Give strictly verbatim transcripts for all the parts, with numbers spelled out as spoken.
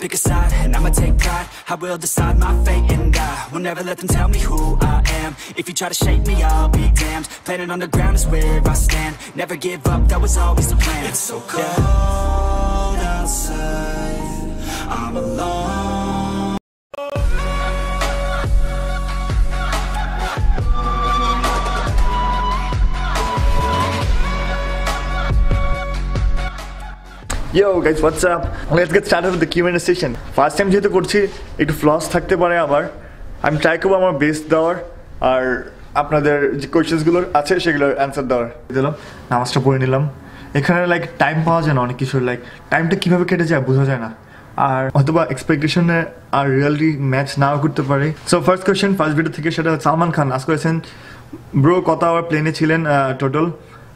pick a side, and I'ma take pride. I will decide my fate and die. Will never let them tell me who I am. If you try to shake me, I'll be damned. Planet on the ground is where I stand. Never give up, that was always the plan. It's so cold yeah. outside, I'm alone. Yo guys, what's up? Let's get started with the Q and A session. First time jeto korchi ekটু flaws থাকতে পারে আমার আমি try করব আমার best দেওয়ার আর আপনাদের যে questions গুলো আছে সেগুলোর অ্যানসার দেওয়ার দিলাম নামাজটা পড়ে নিলাম এখানে লাইক টাইম পাওয়া যায় না অনেক কিছু লাইক টাইমটা কিভাবে কেটে যায় বোঝা যায় না আর অথবা এক্সপেকটেশনে আর রিয়েলিটি ম্যাচ নাও করতে পারে so first question first video থেকে সেটা সালমান খান আস্ক করেছেন ব্রো কত আওয়ার প্লেনে ছিলেন টোটাল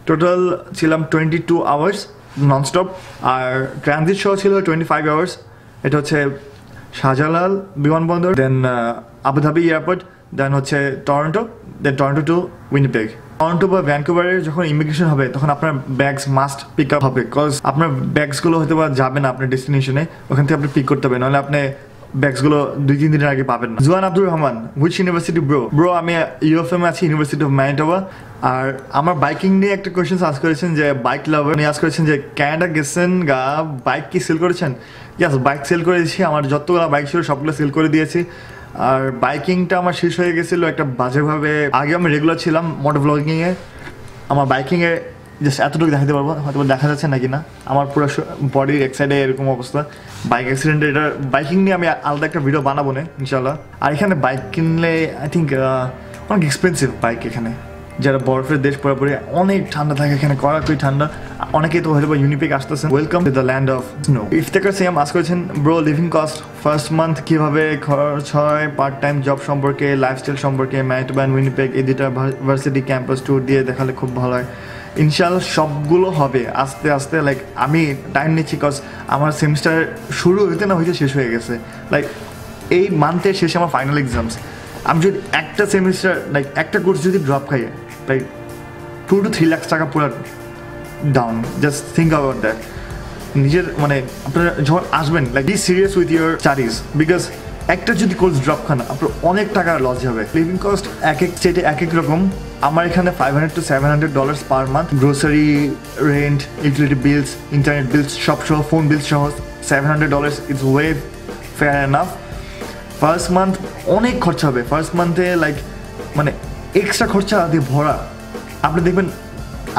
টোটাল ছিলাম twenty-two hours non-stop our transit show chilo twenty-five hours it hoche Shahjalal Bimanbandar then uh, Abu Dhabi airport then hoche Toronto then Toronto to Winnipeg Toronto ba Vancouver er jokhon immigration hobe tokhon apnar bags must pick up hobe cause apnar bags gulo hoyto ba jaben apnar destination e okhan theke apni pick korte hobe nole apne bags gulo dui tin diner age paben na Zuan Abdul Rahman which university bro bro ami U F M achi University of Manitoba আর আমার biking নিয়ে একটা question ask করেছেন যে bike লাভার নিয়ে ask করেছেন যে Canada গেছেন গা বাইক কি সেল করেছেন यस বাইক সেল করেছি আমার যতগুলো বাইক ছিল সবগুলো সেল করে দিয়েছি আর বাইকিংটা আমার শেষ হয়ে গিয়েছিল একটা বাজেভাবে আগে আমি রেগুলার ছিলাম মোটো ব্লগিং এ আমার বাইকিং এ জাস্ট এতটুকু দেখাতে পারবো হয়তো দেখা যাচ্ছে নাকি না আমার পুরো বডির এক সাইডে এরকম অবস্থা বাইক অ্যাক্সিডেন্ট এটা বাইকিং নিয়ে আমি আলাদা একটা ভিডিও বানাবো না ইনশাআল্লাহ আর এখানে বাইক কিনলে আই থিংক অনেক এক্সপেন্সিভ বাইক এখানে যারা বরফের দেশ পুরোপুরি অনেক ঠান্ডা থাকে এখানে কড়াকড়ি ঠান্ডা অনেকেই তো হয়তো বা ইউনিপেক আসতেছেন welcome to the land of snow Iftekhar Siam ask করেছেন bro living cost first month কীভাবে খরচ হয় পার্ট টাইম জব সম্পর্কে লাইফস্টাইল সম্পর্কে ম্যানিটোবা অ্যান্ড উইনিপেগ এই দুটা ভার্সিটি ক্যাম্পাস ট্যুর দিয়ে দেখালে খুব ভালো হয় ইনশাআল্লাহ সবগুলো হবে আস্তে আস্তে লাইক আমি টাইম নিচ্ছি বিকজ আমার সেমিস্টার শুরু হইতে না হইতে শেষ হয়ে গেছে লাইক এই মান্থের শেষে আমার ফাইনাল এক্সামস আমি যদি একটা সেমিস্টার লাইক একটা কোর্স যদি ড্রপ খাই like two to three lakhs taka pura down just think about that nijer mane apnara jor ashben like be serious with your studies because ekta jodi course drop khana apnar onek taka loss hobe living cost ek ek state e ek ek rokom amar ekhane five hundred to seven hundred dollars per month grocery rent utility bills internet bills shop show phone bills show seven hundred dollars it's way fair enough first month onek khorcha hobe first month e like mane extra খরচা দিয়ে ভরা আপনি দেখবেন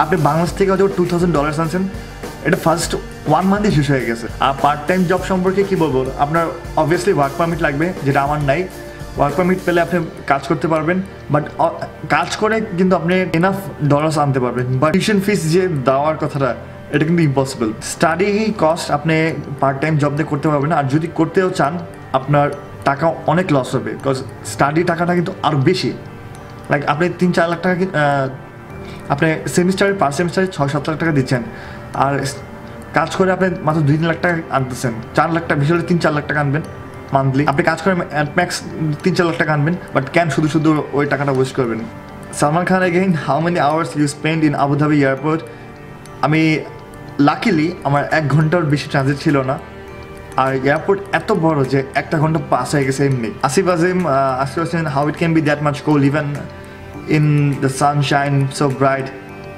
আপনি বাংলাদেশ থেকে হয়তো two thousand dollars আনছেন এটা ফার্স্ট ওয়ান মান্থে শেষ হয়ে গেছে আর পার্ট টাইম জব সম্পর্কে কী বলবো আপনার অবভিয়াসলি ওয়ার্ক পারমিট লাগবে যেটা আমার নাই ওয়ার্ক পারমিট পেলে আপনি কাজ করতে পারবেন বাট কাজ করে কিন্তু আপনি এনাফ ডলার্স আনতে পারবেন বাট টিউশন ফিস যে দেওয়ার কথাটা এটা কিন্তু ইম্পসিবল স্টাডি কস্ট আপনি পার্ট টাইম জব দিয়ে করতে পারবেন আর যদি করতেও চান আপনার টাকা অনেক লস হবে বিকজ স্টাডি টাকাটা কিন্তু আরও বেশি লাইক আপনি তিন চার লাখ টাকা আপনি সেমিস্টারে পার সেমিস্টারে ছয় সাত লাখ টাকা দিচ্ছেন আর কাজ করে আপনি মাত্র দুই তিন লাখ টাকা আনতেছেন চার লাখ টাকা বিশাল তিন চার লাখ টাকা আনবেন মান্থলি আপনি কাজ করে ম্যাক্স তিন চার লাখ টাকা আনবেন বাট ক্যান শুধু শুধু ওই টাকাটা ওয়েস্ট করবেন Salman Khan again how many hours you spend in Abu Dhabi airport আমি লাকিলি আমার এক ঘন্টার বেশি ট্রানজিট ছিল না আর এয়ারপোর্ট এত বড় যে একটা ঘন্টা পাস হয়ে গেছে এমনি আসিফ আজিম আশি percent how it can be that much cold even in the sunshine so bright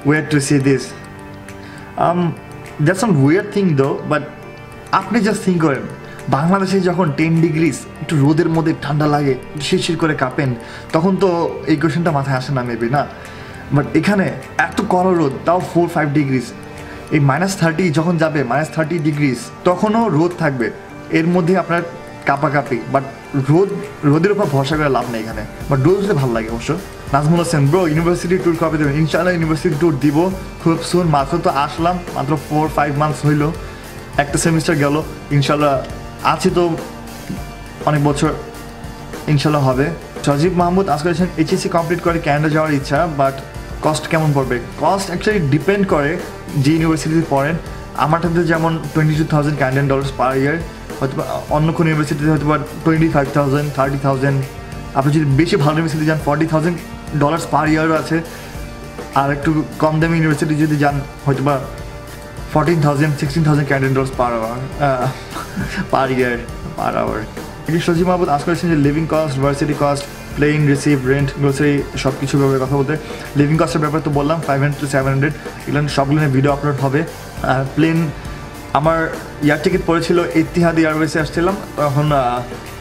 where to see this that's some weird thing though but আপনি জাস্ট থিঙ্ক করেন বাংলাদেশে যখন টেন ডিগ্রিস একটু রোদের মধ্যে ঠান্ডা লাগে শিরশির করে কাঁপেন তখন তো এই কোয়েশনটা মাথায় আসে না মেবি না বাট এখানে এত কড়া রোদ তাও ফোর ফাইভ ডিগ্রিস এই মাইনাস থার্টি যখন যাবে মাইনাস থার্টি ডিগ্রিস তখনও রোদ থাকবে এর মধ্যে আপনার কাঁপাকাঁপি বাট রোদ রোদের উপর ভরসা করে লাভ নেই এখানে বাট রোদ হতে ভালো লাগে অবশ্য Nazmul Hossain bro university tour কবে দেবেন ইনশাআল্লাহ ইউনিভার্সিটি ট্যুর দিব খুব সুন মাত্র তো আসলাম মাত্র ফোর ফাইভ মান্থস হইল একটা সেমিস্টার গেল ইনশাআল্লাহ আছে তো অনেক বছর ইনশাআল্লাহ হবে সজীব মাহমুদ আজকে বলেছেন এইচএসি কমপ্লিট করে কানাডা যাওয়ার ইচ্ছা বাট কস্ট কেমন পড়বে কস্ট অ্যাকচুয়ালি ডিপেন্ড করে যে ইউনিভার্সিটিতে পড়েন আমারটাতে যেমন twenty two thousand Canadian dollars per year হয়তো অন্য কোনো ইউনিভার্সিটিতে হয়তো বা twenty five thousand thirty thousand আপনি যদি বেশি ভালো ইউনিভার্সিটি যান ফর্টি থাউজেন্ড ডলার্স পার ইয়ারও আছে আর একটু কম দামি ইউনিভার্সিটি যদি যান হয়তো বা fourteen thousand sixteen thousand Canadian dollars per hour per year, per hour. Shoji Mahmoud asked questions about living cost, varsity cost, plane, receipt, rent, grocery, shop. Living cost is five hundred to seven hundred. Shopline video upload hobe. Plane, amar yar ticket porechilo Etihad Airways e aschilam. Tokhon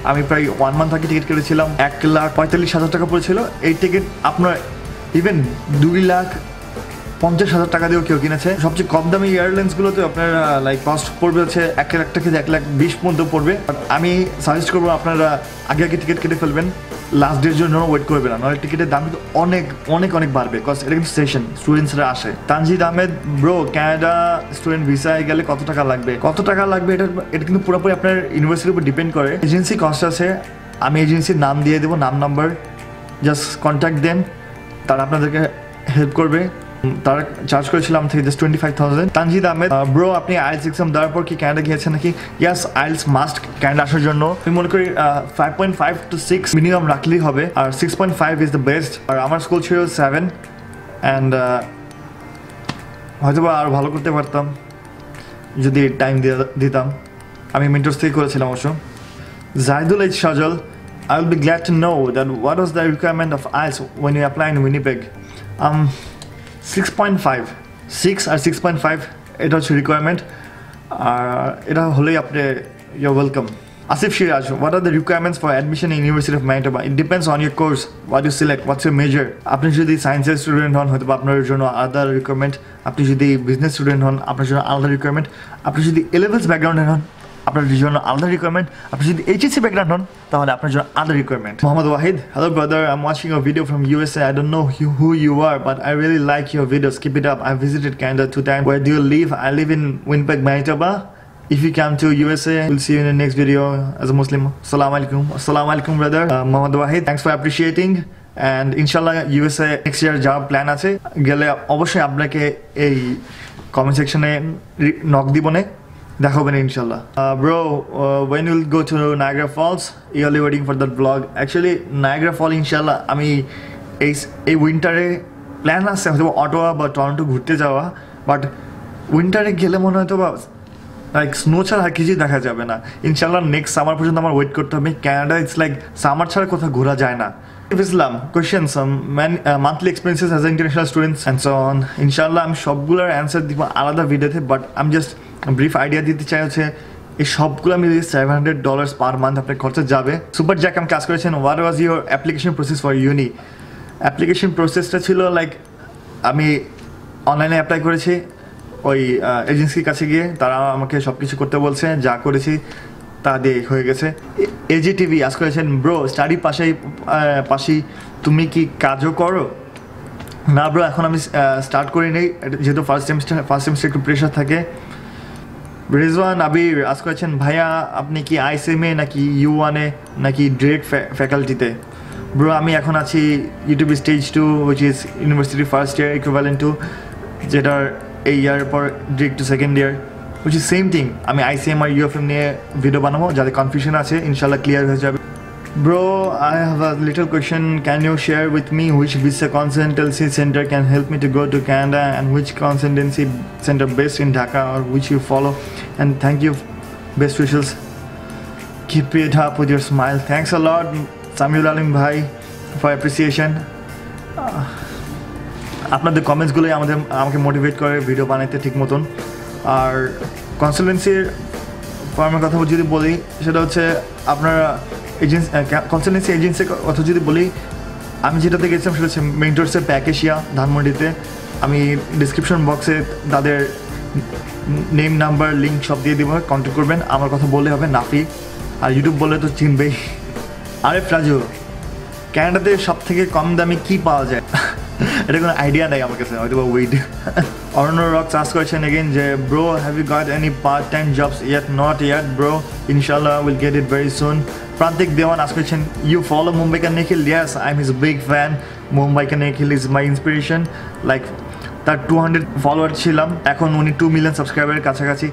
ami pray one month age ticket korechhilam এক লাখ পঁয়তাল্লিশ হাজার টাকা porechilo. Ei ticket apnar even দুই লাখ পঞ্চাশ হাজার টাকা দিয়েও কেউ কিনেছে। সবচেয়ে কম দামি এয়ারলাইন্স গুলোতে আপনার লাইক কস্ট পড়বে হচ্ছে এক লাখ টাকা থেকে এক লাখ বিশ পর্যন্ত পড়বে। আমি সাজেস্ট করবো আপনারা আগে আগে টিকিট কেটে ফেলবেন, লাস্ট ডের জন্য ওয়েট করবে না, নয় টিকিটের দাম কিন্তু অনেক অনেক অনেক বাড়বে। কজ এটা কিন্তু সেশন স্টুডেন্টসরা আসে। Tanjid Ahmed bro, Canada student ভিসায় গেলে কত টাকা লাগবে? কত টাকা লাগবে এটা এটা কিন্তু পুরোপুরি আপনার ইউনিভার্সিটির উপর ডিপেন্ড করে। এজেন্সি কস্ট আছে, আমি এজেন্সির নাম দিয়ে দেবো, নাম নাম্বার, জাস্ট কন্ট্যাক্ট দেন, তারা আপনাদেরকে হেল্প করবে। তারা চার্জ করেছিলাম থেকে just twenty five thousand. Tanjid Ahmed bro, আপনি আইএলস এক্সাম দেওয়ার পর কি ক্যানাডা গিয়েছেন নাকি? ইয়াস, আইএলস মাস্ট ক্যানাডা আসার জন্য। আমি মনে করি five point five to six minimum রাখলেই হবে, আর six point five is the best. আর আমার স্কুল ছিল সেভেন, অ্যান্ড হয়তো বা আরও ভালো করতে পারতাম যদি টাইম দিয়ে দিতাম। আমি মেন্টরস থেকে করেছিলাম অবশ্য। Zahidul H Sajal, I will be glad to know that what was the requirement of IELTS when you apply in Winnipeg? Um six point five, six আর সিক্স পয়েন্ট ফাইভ এটা হচ্ছে রিকোয়ারমেন্ট, আর এটা হলেই আপনি you're welcome. Asif Siraj, what are the requirements for admission in university of Manitoba? It depends on your course, what you select, what's your major. আপনি যদি সায়েন্সের স্টুডেন্ট হন হয়তো আপনার জন্য আলাদা রিকোয়ারমেন্ট, আপনি যদি বিজনেস স্টুডেন্ট হন আপনার জন্য আলাদা রিকোয়ারমেন্ট, আপনি যদি এলেভেলস ব্যাকগ্রাউন্ডের হন আপনার জন্য আলাদা রিকোয়ারমেন্ট, আপনি যদি এইচএসি ব্যাকগ্রাউন্ড হন তাহলে আপনার জন্য আলাদা requirement. Mohammad Wahid, hello brother, I am watching your video from USA, I don't know who you are but I really like your videos, keep it up, I visited Canada two times, where do you live? I live in Winnipeg, Manitoba. If you come to U S A, we'll see you in the next video as a Muslim. Assalamu alaikum. Assalamu alaikum brother. Uh, Muhammad Wahid, thanks for appreciating, and inshallah U S A next year job plan ache gele obosshoi apnake ei comment section e knock dibo ne, দেখা হবে না ইনশাল্লাহ। Bro, when will go to Niagara Falls? Eagerly waiting for that blog. Actually Niagara fall ইনশাল্লাহ আমি এই এই উইন্টারে plan আসছে হয়তো অটোয়া বা টরন্টো ঘুরতে যাওয়া, বাট উইন্টারে গেলে মনে হয়তো বা লাইক স্নো ছাড়া আর কিছুই দেখা যাবে না। ইনশাল্লাহ নেক্সট সামার পর্যন্ত আমার ওয়েট করতে হবে। ক্যানাডা ইটস লাইক সামার ছাড়া কোথাও ঘোরা যায় না। Islam questions, monthly experiences as a international students and so on. ইনশাল্লাহ আমি সবগুলোর অ্যান্সার দিব আলাদা ভিডিওতে, বাট আমি জাস্ট ব্রিফ আইডিয়া দিতে চাই হচ্ছে এই সবগুলো মিলিয়ে seven hundred dollars per month আপনার খরচা যাবে। সুপার জ্যাক আমি কাজ করেছেন, what was your application process for uni? Application প্রসেসটা ছিল লাইক আমি অনলাইনে অ্যাপ্লাই করেছি, ওই এজেন্সির কাছে গিয়ে তারা আমাকে সব কিছু করতে বলছে, যা করেছি তা দিয়ে হয়ে গেছে। এজিটিভি আজ করেছেন, ব্রো স্টাডি পাশে পাশি তুমি কি কাজও করো? না ব্রো, এখন আমি স্টার্ট করি নেই, যেহেতু ফার্স্ট সেমিস্টার ফার্স্ট সেমিস্টার একটু প্রেশার থাকে। রিজওয়ান আবির আজ করেছেন, ভাইয়া আপনি কি আইসিএম এ নাকি ইউ ওয়ানে নাকি ডিরেক্ট ফ্যাকাল্টিতে? ব্রো আমি এখন আছি YouTube stage two, which is university first year equivalent to, যেটার এই ইয়ার পর direct to second year, which is same thing. আমি আইসিএম আর ইউএফএম নিয়ে ভিডিও বানাবো, যাদের কনফিউশন আছে ইনশাল্লাহ ক্লিয়ার হয়ে যাবে। Bro I have a little question, can you share with me which visa consultancy centre can help me to go to Canada and which consultancy centre best in Dhaka or which you follow, and thank you, best wishes, keep it up with your smile. Thanks a lot Samiul Alim ভাই for appreciation. আপনাদের কমেন্টসগুলোই আমাদের আমাকে motivate করে video বানাইতে ঠিক মতন। আর কনসালটেন্সির ফর্মের কথা যদি বলি সেটা হচ্ছে আপনারা এজেন্সি কনসালটেন্সি এজেন্সির কথা যদি বলি, আমি যেটাতে গেছিলাম সেটা হচ্ছে মেন্টরসের প্যাকেশিয়া ধানমন্ডিতে। আমি ডিসক্রিপশন বক্সে তাদের নেম নাম্বার লিঙ্ক সব দিয়ে দেবো, কন্ট্যাক্ট করবেন। আমার কথা বললে হবে নাফি, আর ইউটিউব বললে তো চিনবেই। আরেফ রাজু, ক্যানাডাতে সব থেকে কম দামে কী পাওয়া যায়? এটা কোনো আইডিয়া নেই আমার কাছে, হয়তো বা উইড। অরণ্য রক চাষ করেছেন এগেন, যে bro have you got any part time jobs yet? Not yet bro, ইনশাল্লাহ will get it very soon. Prantik Dewan ask করেছেন, ইউ ফলো মুম্বাই কা Nikhil? Yes, I am his big fan, Mumbai কা Nikhil is my inspiration. Like তার two hundred follower ছিলাম, এখন উনি two million সাবস্ক্রাইবারের কাছাকাছি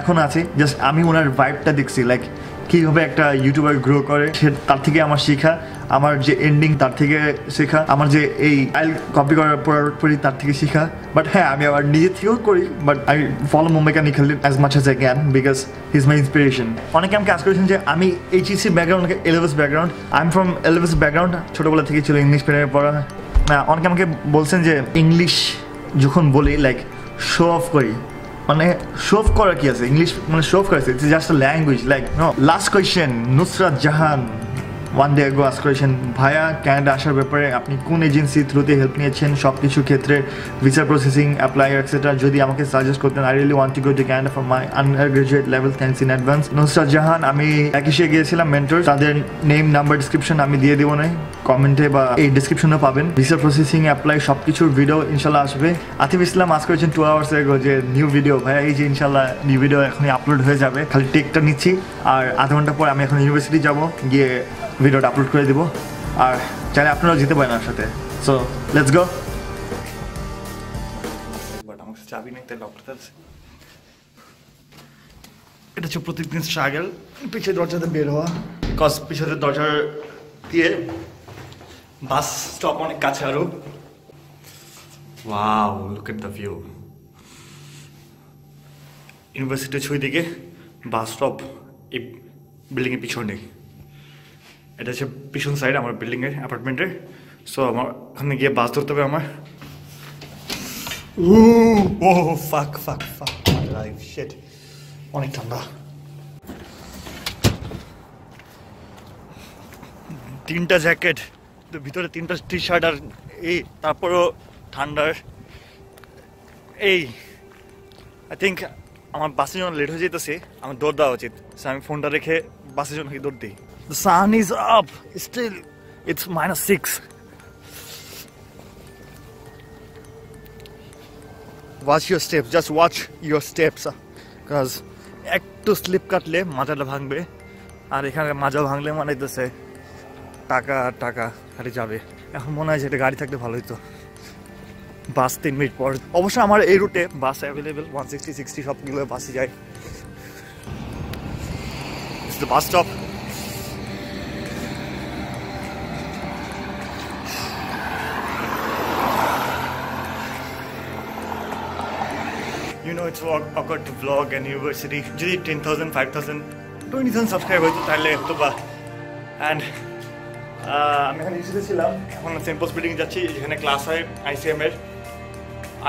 এখন আছে। জাস্ট আমি ওনার ভাইবটা দেখছি, লাইক কীভাবে একটা ইউটিউবার গ্রো করে, সে তার থেকে আমার শিখা। আমার যে এন্ডিং তার থেকে শেখা, আমার যে এই আইল কপি করার পরই তার থেকে শেখা। বাট হ্যাঁ, আমি আবার নিজে থেকেও করি, বাট আই ফলো মুম্বাই কা Nikhil as much as I can because he is my inspiration. অনেকে আমাকে আজ করেছেন যে আমি HSC background, Elvis background, I am from Elvis background, ছোটোবেলা থেকে ছিল ইংলিশ মিডিয়ামে পড়া। অনেকে আমাকে বলছেন যে ইংলিশ যখন বলি লাইক শো অফ করি, মানে শো অফ করা কি আছে ইংলিশ, মানে শো অফ করা আছে, it's just a language like no. Last question, Nusrat Jahan one day go ask question, ভাইয়া ক্যানাডা আসার ব্যাপারে আপনি কোন এজেন্সি থ্রুতে হেল্প নিয়েছেন সব কিছু ক্ষেত্রে, ভিসা প্রসেসিং, অ্যাপ্লাই এটসেট্রা, যদি আমাকে সাজেস্ট করতেন। I really want to go to Canada for my undergraduate level, thanks in advance. Nusrat Jahan, আমি একুশে গিয়েছিলাম মেন্টর, তাদের নেম নাম্বার ডিসক্রিপশন আমি দিয়ে দেবো না, কমেন্টে বা এই ডিসক্রিপশনে পাবেন। ভিসা প্রসেসিং, অ্যাপ্লাই সব কিছুর ভিডিও ইনশাল্লাহ আসবে। আতিফ ইসলাম আজ করেছেন টু আওয়ার্স এগো যে নিউ ভিডিও, ভাইয়া এই যে ইনশাল্লাহ নিউ ভিডিও এখনই আপলোড হয়ে যাবে, খালি টেকটা নিচ্ছি, আর আধা ঘন্টা পর আমি এখন ইউনিভার্সিটি যাব, গিয়ে ভিডিওটা আপলোড করে দেবো, আর চাইলে আপনারাও যেতে পারেন আমার সাথে। So let's go. বাট আমার চাবি নেই, তাই লকটা আছে। এটা হচ্ছে প্রত্যেকদিন স্ট্রাগল, পিছিয়ে দরজাতে বের হওয়া, কজ পিছনে দরজা দিয়ে বাস স্টপ অনেক কাছে আরো। Wow, look at the view. ইউনিভার্সিটির ছুঁইদিকে বাস স্টপ এই বিল্ডিংয়ের পিছনে, এটা হচ্ছে পিছন সাইড আমার বিল্ডিংয়ের অ্যাপার্টমেন্টের। সো আমার ওখানে গিয়ে বাস ধরতে হবে আমার। ও ফাক ফাক ফাক, অনেক ঠান্ডা। তিনটা জ্যাকেট, ভিতরে তিনটা টি শার্ট, আর এই তারপরও ঠান্ডার এই। আই থিঙ্ক আমার বাসের জন্য লেট হয়ে যেতেছে, আমার দৌড় দেওয়া উচিত। আমি ফোনটা রেখে বাসের জন্য দৌড় দিই। The sun is up, still it's minus six. Watch your steps, just watch your steps, because একটু স্লিপ কাটলে মাথাটা ভাঙবে, আর এখানে মাজা ভাঙলে মানে হইতেছে টাকা টাকা খালি যাবে। এখন মনে হয় যে এটা গাড়ি থাকলে ভালো হতো। বাস তিন মিনিট পর, অবশ্য আমার এই রুটে bus available, one sixty sixty সবগুলো বাসে যায়। Bus stop, you know it's awkward to vlog and university, যদি ten thousand, five thousand, twenty thousand subscribe হইতো তাহলে হতো বা। অ্যান্ড আমি এখানে ইউনিভার্সিটিতে ছিলাম, এখন সেন্ট পলস বিল্ডিং যাচ্ছি, এখানে ক্লাস হয় আইসিএম এর।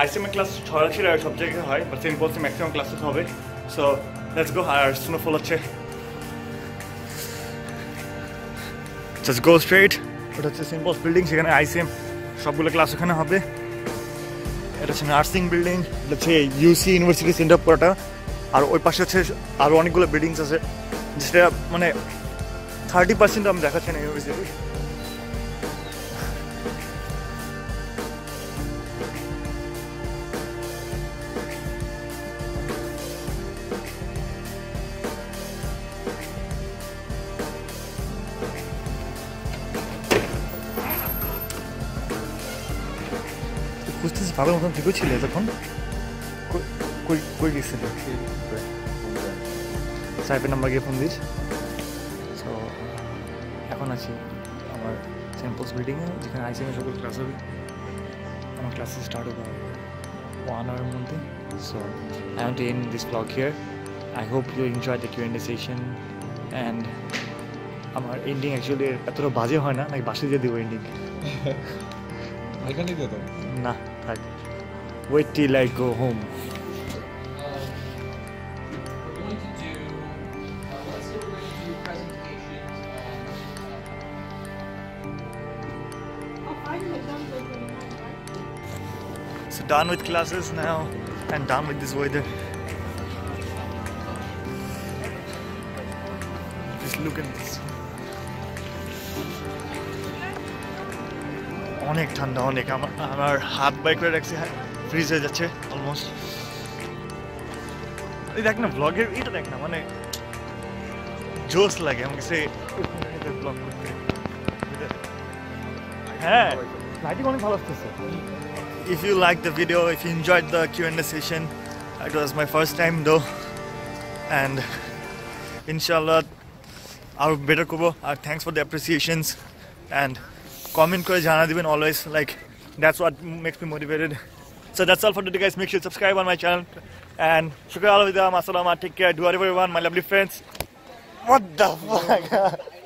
আইসিএম এর ক্লাস ছড়াছি সব জায়গায় হয়, বাট সেন্ট পলসে ম্যাক্সিমাম ক্লাসেস হবে। So let's go. আর স্নোফল হচ্ছে, জাস্ট গো স্ট্রেট, ওটা হচ্ছে সেন্ট পলস বিল্ডিং, সেখানে আইসিএম সবগুলো ক্লাস ওখানে হবে। এটা হচ্ছে নার্সিং বিল্ডিং, এটা হচ্ছে ইউসি ইউনিভার্সিটি সেন্টার পুরোটা, আর ওই পাশে হচ্ছে আরও অনেকগুলো বিল্ডিংস আছে, যেটা মানে থার্টি পার্সেন্ট আমি দেখাচ্ছি না ইউনিভার্সিটি। বুঝতেছি ভালো মতন ঠিকও ছিল তখন, কই গেছিল সাহেবের নাম্বার গিয়ে ফোন দিস। তো এখন আছি আমার সেন্ট পলস বিল্ডিংয়ে, যেখানে আইসিএমের সকল ক্লাস হবে, আমার ক্লাসে স্টার্ট হবে ওয়ান আওয়ারের মধ্যে। So I want to end this blog here, I hope you enjoy the Q and A session. And আমার এন্ডিং অ্যাকচুয়ালি এতটা বাজে হয় না, নাকি বাসে দিয়ে দেবো এন্ডিং? এখানেই দিয়ে দেবো না, থাক, wait till I go home. So done with classes now and done with this weather. Just look at this. অনেক ঠান্ডা, অনেক। আমার আমার হাত বাইক করে রাখছি, ফ্রিজ হয়ে যাচ্ছে অলমোস্ট। এই দেখ না ব্লগের, এটা দেখ না, মানে জোশ লাগে আমাকে সে ব্লগ করতে। হ্যাঁ, লাইটিং অনেক ভালো আসতেছে। If you liked the video, if you enjoyed the Q and A session, it was my first time though, and inshallah I'll better cover. Thanks for the appreciations, and comment kore jana diben always, like that's what makes me motivated. So that's all for today, guys. Make sure you subscribe on my channel and shukriya alvida, masalama, take care, do whatever you want, my lovely friends. What the fuck?